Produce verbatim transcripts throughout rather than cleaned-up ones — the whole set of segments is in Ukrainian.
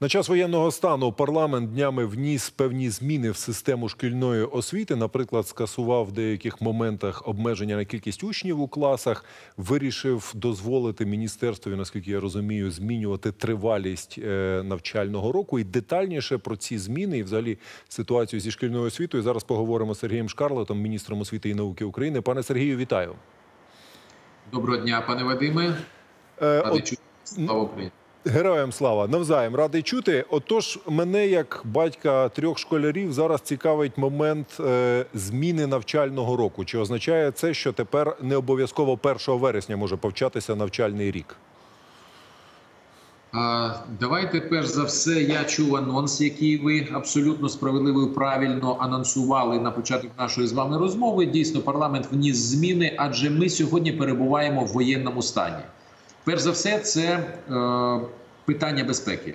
На час воєнного стану парламент днями вніс певні зміни в систему шкільної освіти. Наприклад, скасував в деяких моментах обмеження на кількість учнів у класах, вирішив дозволити міністерству, наскільки я розумію, змінювати тривалість навчального року. І детальніше про ці зміни і взагалі ситуацію зі шкільною освітою зараз поговоримо з Сергієм Шкарлетом, міністром освіти і науки України. Пане Сергію, вітаю. Доброго дня, пане Вадиме. Радий чути. Слава Україні. Героям слава. Навзаєм. Радий чути. Отож, мене, як батька трьох школярів, зараз цікавить момент зміни навчального року. Чи означає це, що тепер не обов'язково першого вересня може початися навчальний рік? Давайте, перш за все, я чув анонс, який ви абсолютно справедливо і правильно анонсували на початок нашої з вами розмови. Дійсно, парламент вніс зміни, адже ми сьогодні перебуваємо в воєнному стані. Перш за все, це е, питання безпеки.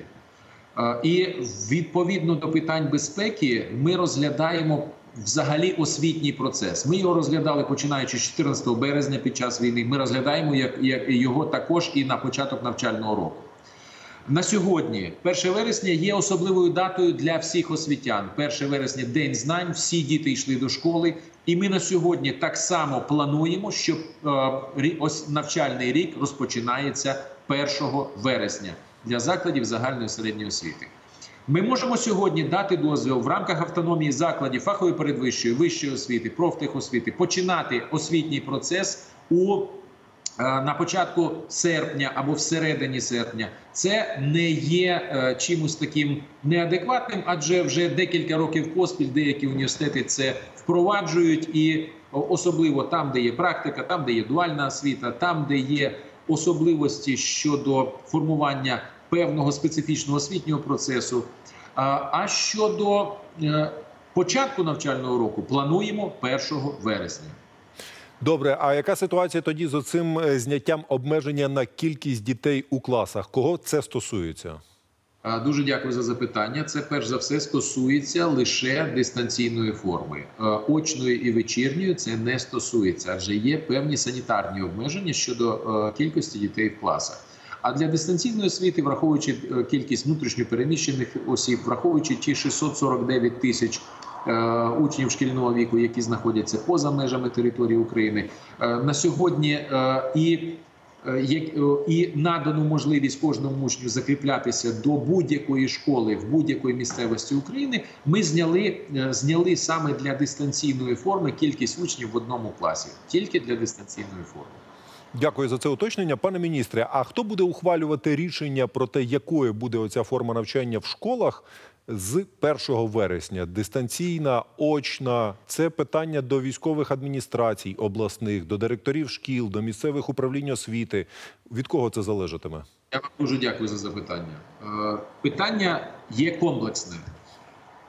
Е, і відповідно до питань безпеки ми розглядаємо взагалі освітній процес. Ми його розглядали починаючи з чотирнадцятого березня під час війни. Ми розглядаємо як, як його також і на початок навчального року. На сьогодні, перше вересня, є особливою датою для всіх освітян. перше вересня – День знань, всі діти йшли до школи. І ми на сьогодні так само плануємо, що навчальний рік розпочинається першого вересня для закладів загальної середньої освіти. Ми можемо сьогодні дати дозвіл в рамках автономії закладів фахової передвищої, вищої освіти, профтехосвіти починати освітній процес у на початку серпня або всередині серпня. Це не є чимось таким неадекватним, адже вже декілька років поспіль деякі університети це впроваджують, і особливо там, де є практика, там, де є дуальна освіта, там, де є особливості щодо формування певного специфічного освітнього процесу. А щодо початку навчального року плануємо першого вересня. Добре, а яка ситуація тоді з оцим зняттям обмеження на кількість дітей у класах? Кого це стосується? Дуже дякую за запитання. Це, перш за все, стосується лише дистанційної форми. Очної і вечірньої це не стосується, адже є певні санітарні обмеження щодо кількості дітей в класах. А для дистанційної освіти, враховуючи кількість внутрішньопереміщених осіб, враховуючи ті шістсот сорок дев'ять тисяч учнів шкільного віку, які знаходяться поза межами території України, на сьогодні і, і надану можливість кожному учню закріплятися до будь-якої школи в будь-якої місцевості України, ми зняли, зняли саме для дистанційної форми кількість учнів в одному класі. Тільки для дистанційної форми. Дякую за це уточнення. Пане міністре, а хто буде ухвалювати рішення про те, якою буде оця форма навчання в школах з першого вересня? Дистанційна, очна – це питання до військових адміністрацій обласних, до директорів шкіл, до місцевих управлінь освіти. Від кого це залежатиме? Я вам дуже дякую за запитання. Питання є комплексне.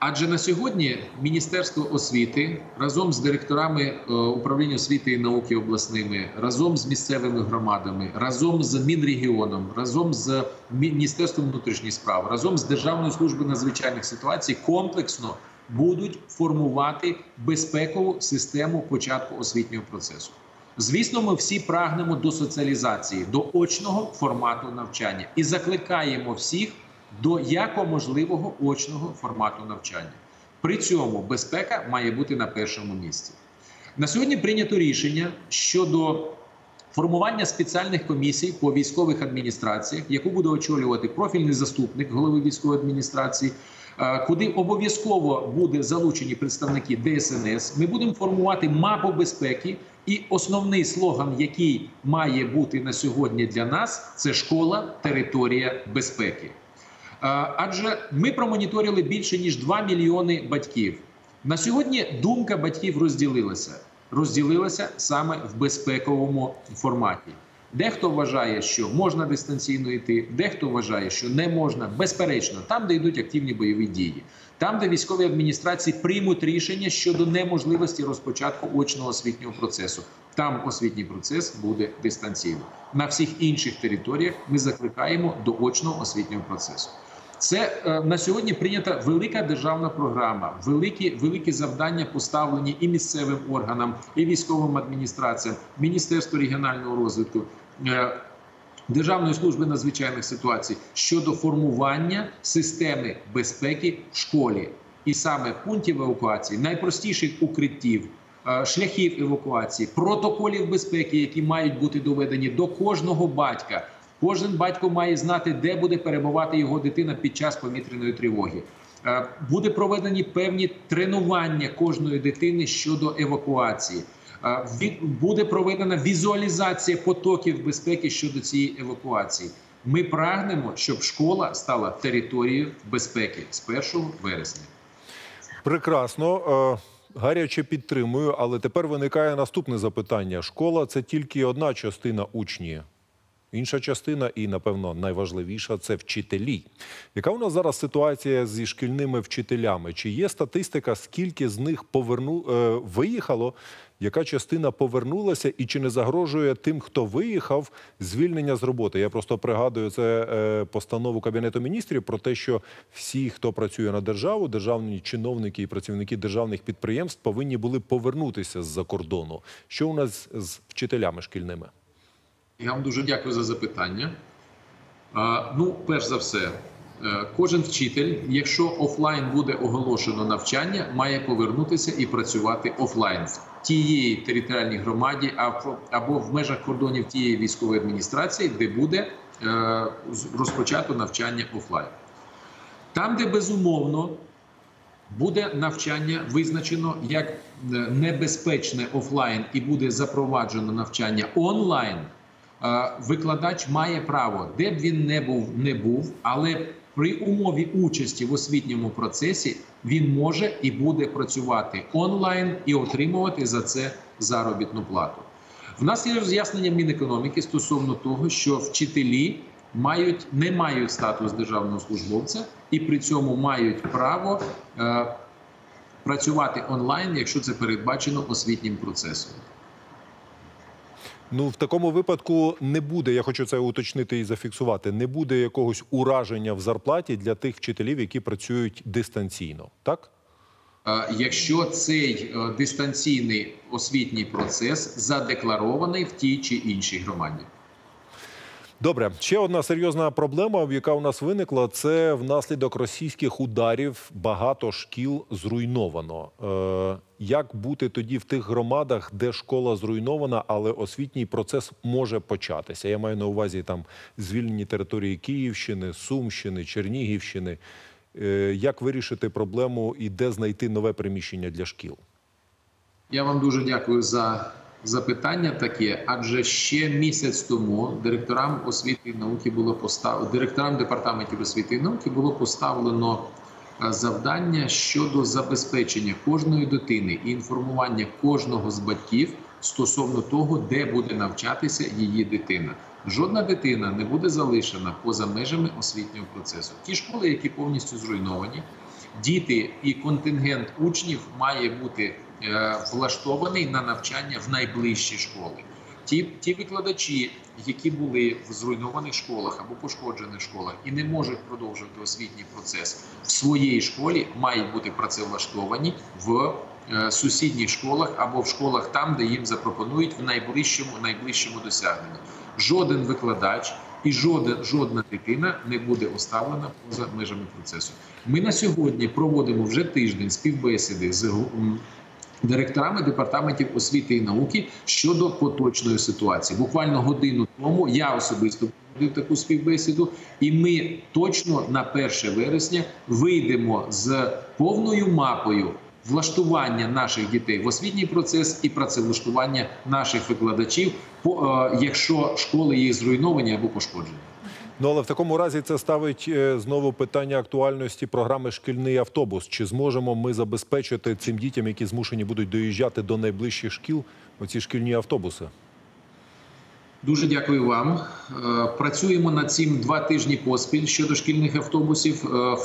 Адже на сьогодні Міністерство освіти разом з директорами управління освіти і науки обласними, разом з місцевими громадами, разом з Мінрегіоном, разом з Міністерством внутрішніх справ, разом з Державною службою надзвичайних ситуацій комплексно будуть формувати безпекову систему початку освітнього процесу. Звісно, ми всі прагнемо до соціалізації, до очного формату навчання і закликаємо всіх до якоможливого очного формату навчання. При цьому безпека має бути на першому місці. На сьогодні прийнято рішення щодо формування спеціальних комісій по військових адміністраціях, яку буде очолювати профільний заступник голови військової адміністрації, куди обов'язково буде залучені представники Де Ес Ен Ес. Ми будемо формувати мапу безпеки, і основний слоган, який має бути на сьогодні для нас, це «Школа – територія безпеки». Адже ми промоніторили більше, ніж два мільйони батьків. На сьогодні думка батьків розділилася. Розділилася саме в безпековому форматі. Дехто вважає, що можна дистанційно йти, дехто вважає, що не можна. Безперечно, там, де йдуть активні бойові дії, там, де військові адміністрації приймуть рішення щодо неможливості розпочатку очного освітнього процесу, там освітній процес буде дистанційно. На всіх інших територіях ми закликаємо до очного освітнього процесу. Це на сьогодні прийнята велика державна програма, великі, великі завдання поставлені і місцевим органам, і військовим адміністраціям, Міністерству регіонального розвитку, Державної служби надзвичайних ситуацій щодо формування системи безпеки в школі. І саме пунктів евакуації, найпростіших укриттів, шляхів евакуації, протоколів безпеки, які мають бути доведені до кожного батька. Кожен батько має знати, де буде перебувати його дитина під час повітряної тривоги. Буде проведені певні тренування кожної дитини щодо евакуації. Буде проведена візуалізація потоків безпеки щодо цієї евакуації. Ми прагнемо, щоб школа стала територією безпеки з першого вересня. Прекрасно. Гаряче підтримую, але тепер виникає наступне запитання. Школа – це тільки одна частина учнів. Інша частина і, напевно, найважливіша – це вчителі. Яка у нас зараз ситуація зі шкільними вчителями? Чи є статистика, скільки з них поверну... е, виїхало, яка частина повернулася і чи не загрожує тим, хто виїхав, звільнення з роботи? Я просто пригадую це е, постанову Кабінету міністрів про те, що всі, хто працює на державу, державні чиновники і працівники державних підприємств повинні були повернутися з-за кордону. Що у нас з вчителями шкільними? Я вам дуже дякую за запитання. Ну, перш за все, кожен вчитель, якщо офлайн буде оголошено навчання, має повернутися і працювати офлайн в тієї територіальній громаді або в межах кордонів тієї військової адміністрації, де буде розпочато навчання офлайн. Там, де безумовно буде навчання визначено як небезпечне офлайн і буде запроваджено навчання онлайн, викладач має право, де б він не був, не був, але при умові участі в освітньому процесі він може і буде працювати онлайн і отримувати за це заробітну плату. В нас є роз'яснення Мінекономіки стосовно того, що вчителі мають, не мають статус державного службовця і при цьому мають право е, працювати онлайн, якщо це передбачено освітнім процесом. Ну, в такому випадку не буде, я хочу це уточнити і зафіксувати, не буде якогось ураження в зарплаті для тих вчителів, які працюють дистанційно, так? Якщо цей дистанційний освітній процес задекларований в тій чи іншій громаді. Добре. Ще одна серйозна проблема, яка у нас виникла, це внаслідок російських ударів багато шкіл зруйновано. Е, як бути тоді в тих громадах, де школа зруйнована, але освітній процес може початися? Я маю на увазі там звільнені території Київщини, Сумщини, Чернігівщини. Е, як вирішити проблему і де знайти нове приміщення для шкіл? Я вам дуже дякую за запитання таке, адже ще місяць тому директорам освіти і науки було постав... директорам департаментів освіти і науки було поставлено завдання щодо забезпечення кожної дитини і інформування кожного з батьків стосовно того, де буде навчатися її дитина. Жодна дитина не буде залишена поза межами освітнього процесу. Ті школи, які повністю зруйновані, діти і контингент учнів має бути влаштований на навчання в найближчі школи. Ті, ті викладачі, які були в зруйнованих школах або пошкоджених школах і не можуть продовжувати освітній процес в своїй школі, мають бути працевлаштовані в е, сусідніх школах або в школах там, де їм запропонують в найближчому, найближчому досягненні. Жоден викладач і жодна, жодна дитина не буде оставлена поза межами процесу. Ми на сьогодні проводимо вже тиждень співбесіди з директорами департаментів освіти і науки щодо поточної ситуації. Буквально годину тому я особисто проводив таку співбесіду, і ми точно на перше вересня вийдемо з повною мапою влаштування наших дітей в освітній процес і працевлаштування наших викладачів, якщо школи їх зруйновані або пошкоджені. Ну, але в такому разі це ставить знову питання актуальності програми «Шкільний автобус». Чи зможемо ми забезпечити цим дітям, які змушені будуть доїжджати до найближчих шкіл, оці шкільні автобуси? Дуже дякую вам. Працюємо над цим два тижні поспіль щодо шкільних автобусів.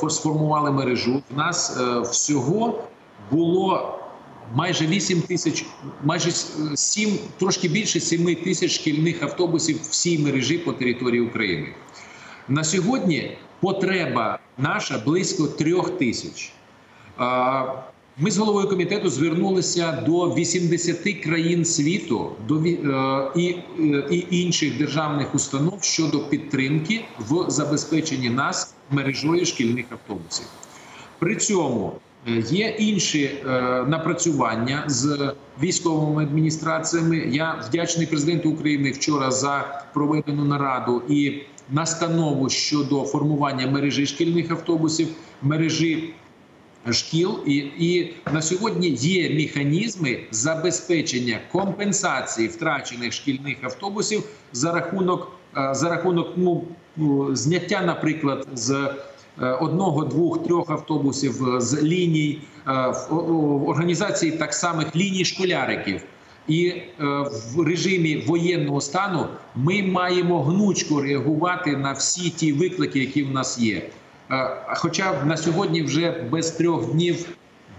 Сформували мережу. У нас всього було майже вісім тисяч, майже сім, трошки більше сім тисяч шкільних автобусів всій мережі по території України. На сьогодні потреба наша близько трьох тисяч. Ми з головою комітету звернулися до вісімдесяти країн світу до, е, і, е, і інших державних установ щодо підтримки в забезпеченні нас мережою шкільних автобусів. При цьому є інші е, напрацювання з військовими адміністраціями. Я вдячний президенту України вчора за проведену нараду і настанову щодо формування мережі шкільних автобусів, мережі шкіл. І, і на сьогодні є механізми забезпечення компенсації втрачених шкільних автобусів за рахунок, за рахунок ну, зняття, наприклад, з одного, двох, трьох автобусів з ліній, в організації так самих ліній школяриків. І в режимі воєнного стану ми маємо гнучко реагувати на всі ті виклики, які в нас є. Хоча на сьогодні вже без трьох днів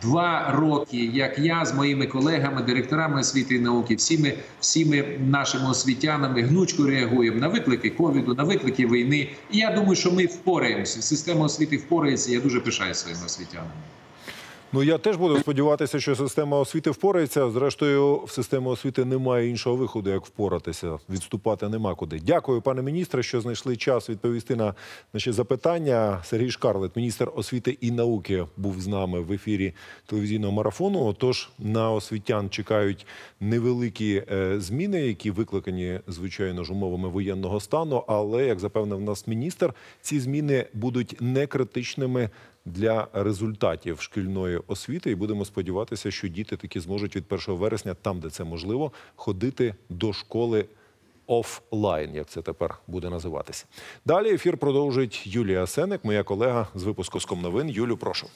два роки, як я з моїми колегами, директорами освіти і науки, всіми, всіми нашими освітянами гнучко реагуємо на виклики ковіду, на виклики війни. І я думаю, що ми впораємося, система освіти впорається, я дуже пишаюся своїми освітянами. Ну, я теж буду сподіватися, що система освіти впорається. Зрештою, в систему освіти немає іншого виходу, як впоратися. Відступати нема куди. Дякую, пане міністре, що знайшли час відповісти на наші запитання. Сергій Шкарлет, міністр освіти і науки, був з нами в ефірі телевізійного марафону. Отож, на освітян чекають невеликі зміни, які викликані, звичайно ж, умовами воєнного стану. Але, як запевнив нас міністр, ці зміни будуть некритичними для результатів шкільної освіти. І будемо сподіватися, що діти таки зможуть від першого вересня, там, де це можливо, ходити до школи офлайн, як це тепер буде називатися. Далі ефір продовжить Юлія Сенек, моя колега з випуску «Вікна-новин». Юлю, прошу.